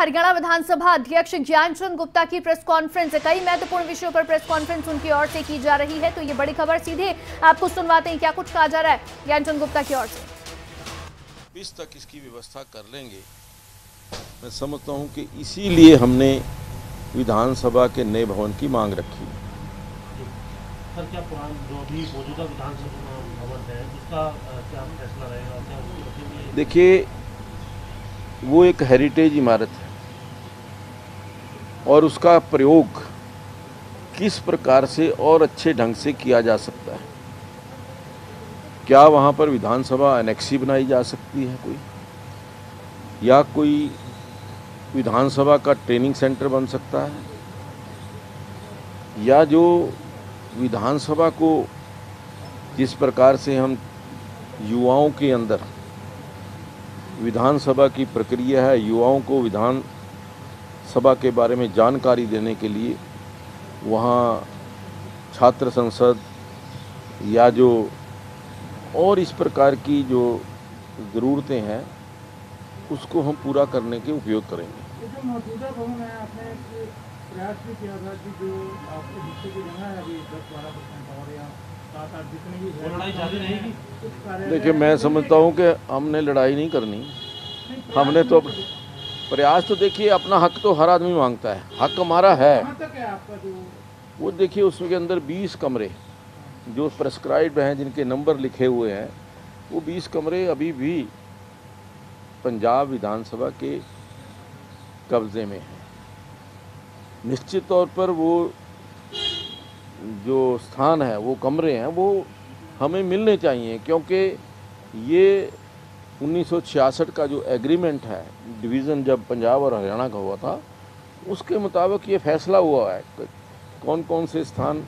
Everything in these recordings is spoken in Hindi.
हरियाणा विधानसभा अध्यक्ष ज्ञानचंद गुप्ता की प्रेस कॉन्फ्रेंस, कई महत्वपूर्ण विषयों पर प्रेस कॉन्फ्रेंस उनकी ओर से की जा रही है। तो ये बड़ी खबर सीधे आपको सुनवाते हैं, क्या कुछ कहा जा रहा है ज्ञानचंद गुप्ता की ओर से। 20 तक इसकी व्यवस्था कर लेंगे, मैं समझता हूँ कि इसीलिए हमने विधानसभा के नए भवन की मांग रखी। सर, क्या जो भी मौजूदा विधानसभा भवन है उसका क्या फैसला रहेगा? देखिए, वो एक हेरिटेज इमारत है और उसका प्रयोग किस प्रकार से और अच्छे ढंग से किया जा सकता है। क्या वहाँ पर विधानसभा एनेक्सी बनाई जा सकती है कोई, या कोई विधानसभा का ट्रेनिंग सेंटर बन सकता है, या जो विधानसभा को जिस प्रकार से हम युवाओं के अंदर विधानसभा की प्रक्रिया है, युवाओं को विधानसभा के बारे में जानकारी देने के लिए वहाँ छात्र संसद या जो और इस प्रकार की जो ज़रूरतें हैं उसको हम पूरा करने के उपयोग करेंगे। जो मौजूदा भवन है, आपने प्रयास भी किया था कि जो आपके हिस्से की जगह है अभी 10-12% और या 7-8 जितनी भी है, लड़ाई जारी रहेगी। देखिए, मैं समझता हूँ कि हमने लड़ाई नहीं करनी, हमने तो प्रयास तो देखिए अपना हक तो हर आदमी मांगता है, हक हमारा है। वो देखिए उसके अंदर 20 कमरे जो प्रेस्क्राइब हैं, जिनके नंबर लिखे हुए हैं, वो 20 कमरे अभी भी पंजाब विधानसभा के कब्जे में है। निश्चित तौर पर वो जो स्थान है, वो कमरे हैं, वो हमें मिलने चाहिए, क्योंकि ये 1966 का जो एग्रीमेंट है, डिवीज़न जब पंजाब और हरियाणा का हुआ था, उसके मुताबिक ये फैसला हुआ है कि कौन कौन से स्थान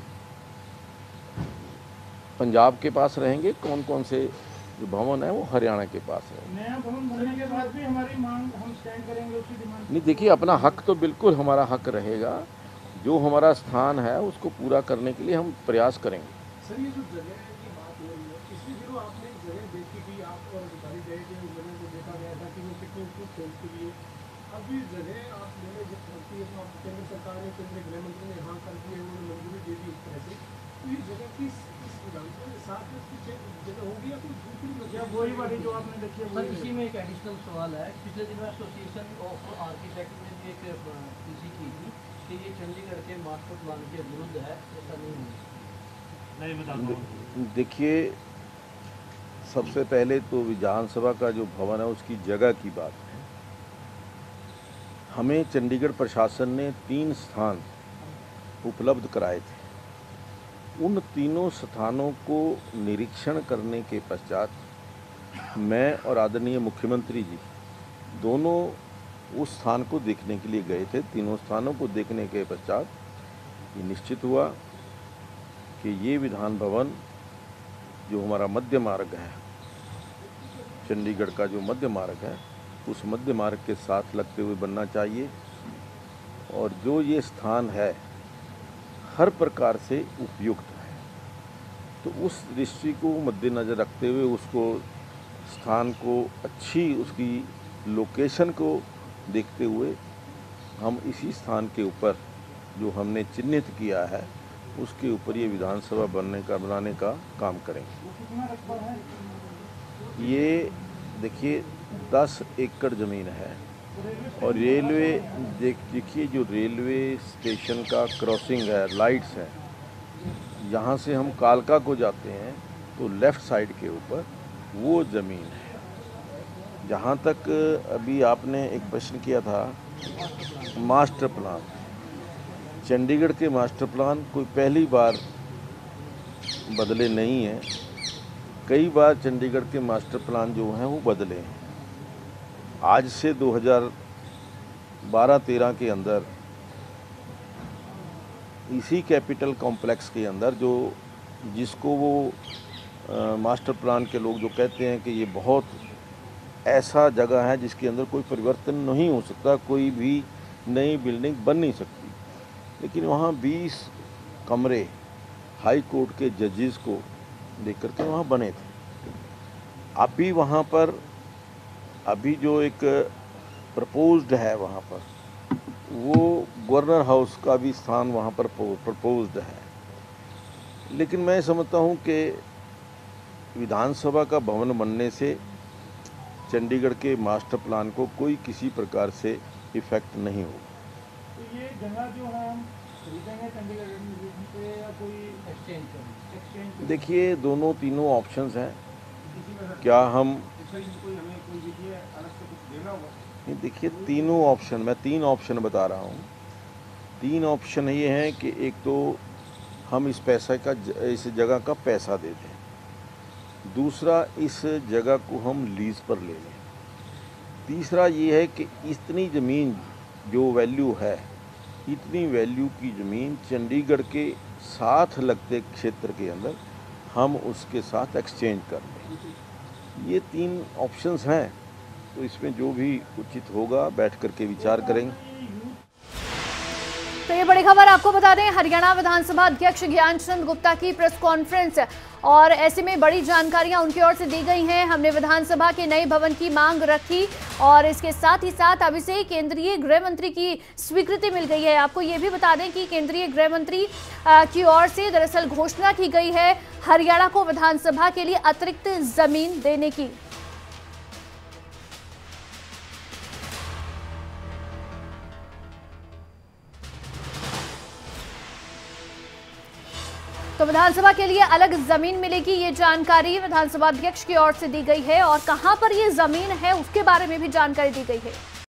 पंजाब के पास रहेंगे, कौन कौन से जो भवन है वो हरियाणा के पास है। नया भवन बनने के बाद भी हमारी मांग हम स्टैंड करेंगे, उसकी डिमांड नहीं। देखिए, अपना हक तो बिल्कुल हमारा हक रहेगा, जो हमारा स्थान है उसको पूरा करने के लिए हम प्रयास करेंगे। सर, ये जो जगह की बात हो रही है, इसमें जो आपने जगह देखी थी, आप और सारी जगह के लोगों को देखा गया था कि वो कितने उपयुक्त खेल के लिए, अब ये जगह आप लेने जब पड़ती है तो केंद्र सरकार ने, केंद्रीय गृह मंत्री ने यहाँ कर दी है, उन्होंने मंजूरी दे दी इस तरह से, तो ये जगह किस विधानसभा के साथ जगह होगी या कोई दूसरी जगह वही वाली जो आपने देखी है? सर, इसी में एक एडिशनल सवाल है, पिछले दिन एसोसिएशन ऑफ आर्किटेक्ट ने भी एक पीसी की थी, ये चंडीगढ़ के मास्टर प्लान के विरुद्ध है, ऐसा नहीं बता दूँ। देखिए, सबसे पहले तो विधानसभा का जो भवन है उसकी जगह की बात है। हमें चंडीगढ़ प्रशासन ने 3 स्थान उपलब्ध कराए थे। उन तीनों स्थानों को निरीक्षण करने के पश्चात मैं और आदरणीय मुख्यमंत्री जी दोनों उस स्थान को देखने के लिए गए थे। तीनों स्थानों को देखने के पश्चात ये निश्चित हुआ कि ये विधान भवन जो हमारा मध्य मार्ग है, चंडीगढ़ का जो मध्य मार्ग है, उस मध्य मार्ग के साथ लगते हुए बनना चाहिए और जो ये स्थान है हर प्रकार से उपयुक्त है। तो उस दृष्टि को मद्देनज़र रखते हुए उसको, स्थान को, अच्छी उसकी लोकेशन को देखते हुए हम इसी स्थान के ऊपर जो हमने चिन्हित किया है उसके ऊपर ये विधानसभा बनाने का काम करेंगे। ये देखिए 10 एकड़ ज़मीन है और रेलवे देखिए जो रेलवे स्टेशन का क्रॉसिंग है, लाइट्स है, यहाँ से हम कालका को जाते हैं तो लेफ़्ट साइड के ऊपर वो ज़मीन है। जहाँ तक अभी आपने एक प्रश्न किया था मास्टर प्लान, चंडीगढ़ के मास्टर प्लान कोई पहली बार बदले नहीं हैं, कई बार चंडीगढ़ के मास्टर प्लान जो हैं वो बदले हैं। आज से 2012-13 के अंदर इसी कैपिटल कॉम्प्लेक्स के अंदर जो जिसको वो मास्टर प्लान के लोग जो कहते हैं कि ये बहुत ऐसा जगह है जिसके अंदर कोई परिवर्तन नहीं हो सकता, कोई भी नई बिल्डिंग बन नहीं सकती, लेकिन वहाँ 20 कमरे हाई कोर्ट के जजेस को लेकर के वहाँ बने थे। अभी वहाँ पर अभी जो एक प्रपोज्ड है वहाँ पर, वो गवर्नर हाउस का भी स्थान वहाँ पर प्रपोज्ड है। लेकिन मैं समझता हूँ कि विधानसभा का भवन बनने से चंडीगढ़ के मास्टर प्लान को कोई किसी प्रकार से इफ़ेक्ट नहीं होगा। तो ये जगह जो है हम खरीदेंगे चंडीगढ़ में या कोई एक्सचेंज? देखिए दोनों तीनों ऑप्शंस हैं। क्या हम नहीं, देखिए तीनों ऑप्शन, मैं तीन ऑप्शन बता रहा हूँ। तीन ऑप्शन ये हैं कि एक तो हम इस पैसे का, इस जगह का पैसा दे दें, दूसरा इस जगह को हम लीज़ पर ले लें, तीसरा ये है कि इतनी ज़मीन जो वैल्यू है, इतनी वैल्यू की ज़मीन चंडीगढ़ के साथ लगते क्षेत्र के अंदर हम उसके साथ एक्सचेंज कर लें। ये तीन ऑप्शंस हैं, तो इसमें जो भी उचित होगा बैठ करके विचार करेंगे। तो ये बड़ी खबर आपको बता दें, हरियाणा विधानसभा अध्यक्ष ज्ञानचंद गुप्ता की प्रेस कॉन्फ्रेंस और ऐसे में बड़ी जानकारियां उनकी ओर से दी गई हैं। हमने विधानसभा के नए भवन की मांग रखी और इसके साथ ही साथ अब इसे केंद्रीय गृह मंत्री की स्वीकृति मिल गई है। आपको ये भी बता दें कि केंद्रीय गृह मंत्री की ओर से दरअसल घोषणा की गई है हरियाणा को विधानसभा के लिए अतिरिक्त जमीन देने की। तो विधानसभा के लिए अलग जमीन मिलेगी, ये जानकारी विधानसभा अध्यक्ष की ओर से दी गई है और कहां पर ये जमीन है उसके बारे में भी जानकारी दी गई है।